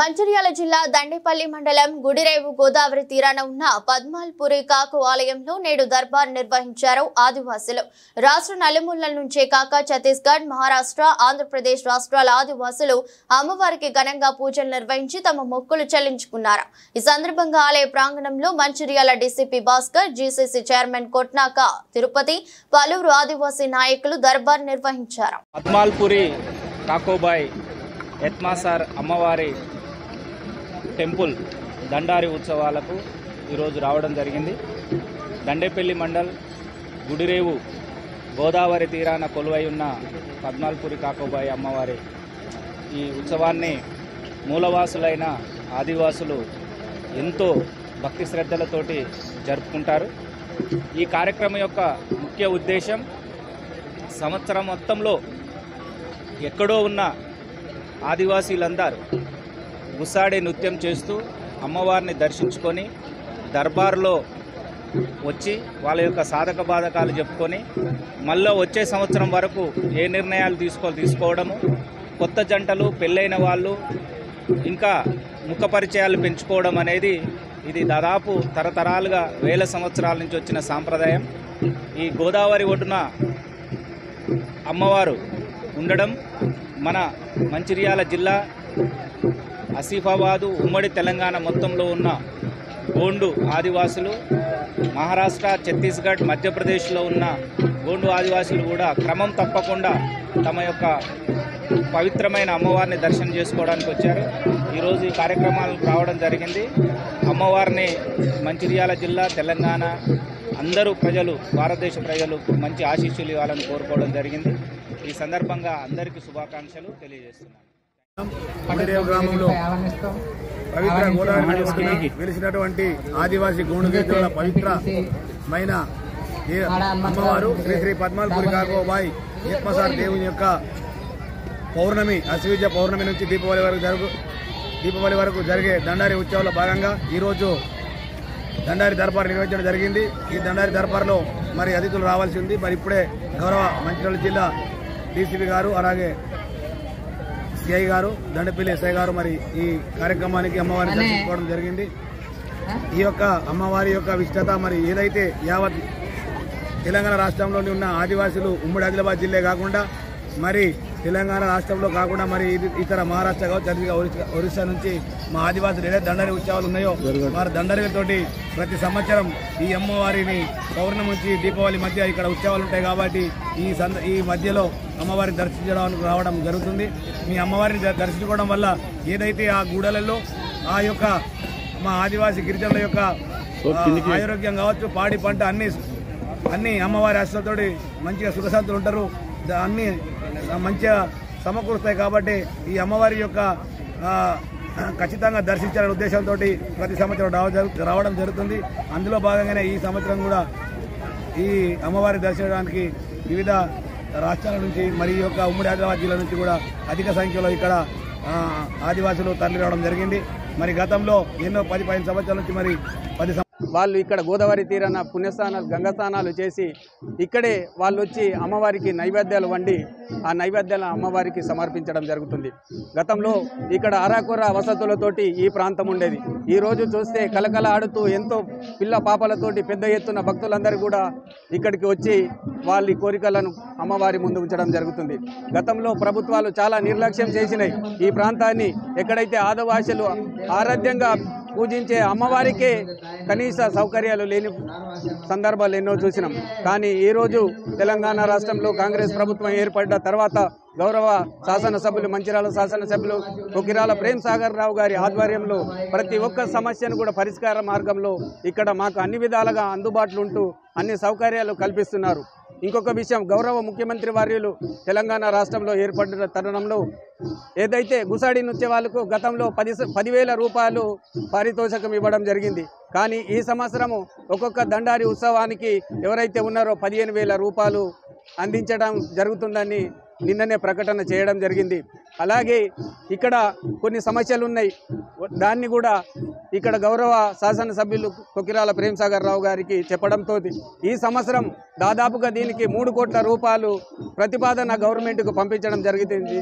మంచిర్యాల జిల్లా దండేపల్లి మండలం గుడిరేవు గోదావరి తీరాన ఉన్న పద్మాల్ పురి కాకు ఆలయంలో నేడు దర్బార్ నిర్వహించారు ఆదివాసులు. రాష్ట్ర నలుమూలల నుంచే కాక ఛత్తీస్గఢ్, మహారాష్ట్ర, ఆంధ్రప్రదేశ్ రాష్ట్రాల ఆదివాసులు అమ్మవారికి ఘనంగా పూజలు నిర్వహించి తమ మొక్కులు చెల్లించుకున్నారు. ఈ సందర్భంగా ఆలయ ప్రాంగణంలో Mancherial DCP Bhaskar, GCC chairman Kotnaka Tirupati పలువురు ఆదివాసీ నాయకులు దర్బార్ నిర్వహించారు. పద్మాల్ పురి కాకోబాయ్ ఎత్మాసార్ అమ్మవారి టెంపుల్ దండారి ఉత్సవాలకు ఈరోజు రావడం జరిగింది. దండేపల్లి మండల్ గుడిరేవు గోదావరి తీరాన కొలువై ఉన్న పద్మాల్ పురి కాకోబాయి అమ్మవారి ఈ ఉత్సవాన్ని మూలవాసులైన ఆదివాసులు ఎంతో భక్తి శ్రద్ధలతోటి జరుపుకుంటారు. ఈ కార్యక్రమం యొక్క ముఖ్య ఉద్దేశం సంవత్సరం మొత్తంలో ఎక్కడో ఉన్న ఆదివాసీలందరూ గుసాడే నృత్యం చేస్తూ అమ్మవారిని దర్శించుకొని దర్బార్లో వచ్చి వాళ్ళ యొక్క సాధక బాధకాలు చెప్పుకొని మళ్ళీ వచ్చే సంవత్సరం వరకు ఏ నిర్ణయాలు తీసుకోవడము, కొత్త జంటలు, పెళ్ళైన వాళ్ళు, ఇంకా ముఖ పరిచయాలు పెంచుకోవడం అనేది ఇది దాదాపు తరతరాలుగా వేల సంవత్సరాల నుంచి వచ్చిన సాంప్రదాయం. ఈ గోదావరి ఒడ్డున అమ్మవారు ఉండడం మన మంచిర్యాల జిల్లా, ఆసిఫాబాదు, ఉమ్మడి తెలంగాణ మొత్తంలో ఉన్న గోండు ఆదివాసులు, మహారాష్ట్ర, ఛత్తీస్గఢ్, మధ్యప్రదేశ్లో ఉన్న గోండు ఆదివాసులు కూడా క్రమం తప్పకుండా తమ యొక్క పవిత్రమైన అమ్మవారిని దర్శనం చేసుకోవడానికి వచ్చారు. ఈరోజు ఈ కార్యక్రమాలకు రావడం జరిగింది. అమ్మవారిని మంచిర్యాల జిల్లా, తెలంగాణ అందరూ ప్రజలు, భారతదేశ ప్రజలు మంచి ఆశీస్సులు ఇవ్వాలని కోరుకోవడం జరిగింది. ఈ సందర్భంగా అందరికీ శుభాకాంక్షలు తెలియజేస్తున్నాను. మంచిర్యాల గ్రామంలో పవిత్ర గోదావరి వెలిసినటువంటి ఆదివాసీ గోండుగేతుల పవిత్రమైన అమ్మవారు శ్రీ శ్రీ పద్మాల్ పురి కాకోబాయి ఎత్మాసార్ దేవుని యొక్క పౌర్ణమి, అశ్వీజ పౌర్ణమి నుంచి దీపావళి వరకు జరిగే దండారి ఉత్సవాల్లో భాగంగా ఈరోజు దండారి దర్బార్ నిర్వహించడం జరిగింది. ఈ దండారి దర్బార్లో మరి అతిథులు రావాల్సి ఉంది. మరి ఇప్పుడే గౌరవ మంచిర్యాల జిల్లా డీసీపీ గారు, అలాగే సిఐ గారు, దండపల్లి ఎస్ఐ గారు మరి ఈ కార్యక్రమానికి అమ్మవారిని దర్శించుకోవడం జరిగింది. ఈ యొక్క అమ్మవారి యొక్క విశిష్టత మరి ఏదైతే యావత్ తెలంగాణ రాష్ట్రంలోని ఉన్న ఆదివాసులు ఉమ్మడి ఆదిలాబాద్ జిల్లా కాకుండా మరి తెలంగాణ రాష్ట్రంలో కాకుండా మరి ఇతర మహారాష్ట్ర కావచ్చు, చంద్రగా ఒరిస్సా నుంచి మా ఆదివాసులు ఏదైతే దండరి ఉత్సవాలు ఉన్నాయో వారి దండరితోటి ప్రతి సంవత్సరం ఈ అమ్మవారిని పౌర్ణమి నుంచి దీపావళి మధ్య ఇక్కడ ఉత్సవాలు ఉంటాయి. కాబట్టి ఈ మధ్యలో అమ్మవారిని దర్శించడానికి రావడం జరుగుతుంది. మీ అమ్మవారిని దర్శించుకోవడం వల్ల ఏదైతే ఆ గూడలలో ఆ యొక్క మా ఆదివాసీ గిరిజనుల యొక్క ఆరోగ్యం కావచ్చు, పాడి పంట అన్ని అమ్మవారి ఆశలతో మంచిగా సుఖశాంతులు ఉంటారు, అన్ని మంచిగా సమకూరుస్తాయి. కాబట్టి ఈ అమ్మవారి యొక్క ఖచ్చితంగా దర్శించాలనే ఉద్దేశంతో ప్రతి సంవత్సరం రావడం జరుగుతుంది. అందులో భాగంగానే ఈ సంవత్సరం కూడా ఈ అమ్మవారి దర్శించడానికి వివిధ రాష్ట్రాల నుంచి మరి యొక్క ఉమ్మడి ఆదిలాబాద్ జిల్లా నుంచి కూడా అధిక సంఖ్యలో ఇక్కడ ఆదివాసులు తరలి రావడం జరిగింది. మరి గతంలో ఎన్నో 10-15 సంవత్సరాల నుంచి మరి వాళ్ళు ఇక్కడ గోదావరి తీరాన పుణ్యస్నానాలు, గంగాస్నానాలు చేసి ఇక్కడే వాళ్ళు వచ్చి అమ్మవారికి నైవేద్యాలు వండి ఆ నైవేద్యాలను అమ్మవారికి సమర్పించడం జరుగుతుంది. గతంలో ఇక్కడ అరాకొర వసతులతోటి ఈ ప్రాంతం ఉండేది. ఈరోజు చూస్తే కలకల ఆడుతూ ఎంతో పిల్ల పాపలతోటి పెద్ద ఎత్తున భక్తులందరూ కూడా ఇక్కడికి వచ్చి వాళ్ళ కోరికలను అమ్మవారి ముందు ఉంచడం జరుగుతుంది. గతంలో ప్రభుత్వాలు చాలా నిర్లక్ష్యం చేసినాయి. ఈ ప్రాంతాన్ని ఎక్కడైతే ఆదివాసులు ఆరాధ్యంగా పూజించే అమ్మవారికే కనీస సౌకర్యాలు లేని సందర్భాలు ఎన్నో చూసినాం. కానీ ఈరోజు తెలంగాణ రాష్ట్రంలో కాంగ్రెస్ ప్రభుత్వం ఏర్పడ్డ తర్వాత గౌరవ శాసనసభ్యులు, మంచిర్యాల శాసనసభ్యులు కొకిరాల ప్రేమ్ సాగర్ రావు గారి ఆధ్వర్యంలో ప్రతి ఒక్క సమస్యను కూడా పరిష్కార మార్గంలో ఇక్కడ మాకు అన్ని విధాలుగా అందుబాటులో ఉంటూ అన్ని సౌకర్యాలు కల్పిస్తున్నారు. ఇంకొక విషయం, గౌరవ ముఖ్యమంత్రి వర్యులు తెలంగాణ రాష్ట్రంలో ఏర్పడిన తరుణంలో ఏదైతే గుసాడి నృత్యవాళ్లకు గతంలో 10,000 రూపాయలు పారితోషికం ఇవ్వడం జరిగింది. కానీ ఈ సంవత్సరము ఒక్కొక్క దండారి ఉత్సవానికి ఎవరైతే ఉన్నారో 15,000 రూపాయలు అందించడం జరుగుతుందని నిన్ననే ప్రకటన చేయడం జరిగింది. అలాగే ఇక్కడ కొన్ని సమస్యలు ఉన్నాయి. దాన్ని కూడా ఇక్కడ గౌరవ శాసనసభ్యులు కొకిరాల ప్రేమ్ సాగర్ రావు గారికి చెప్పడంతో ఈ సంవత్సరం దాదాపుగా దీనికి 3 కోట్ల రూపాయలు ప్రతిపాదన గవర్నమెంట్కు పంపించడం జరిగింది.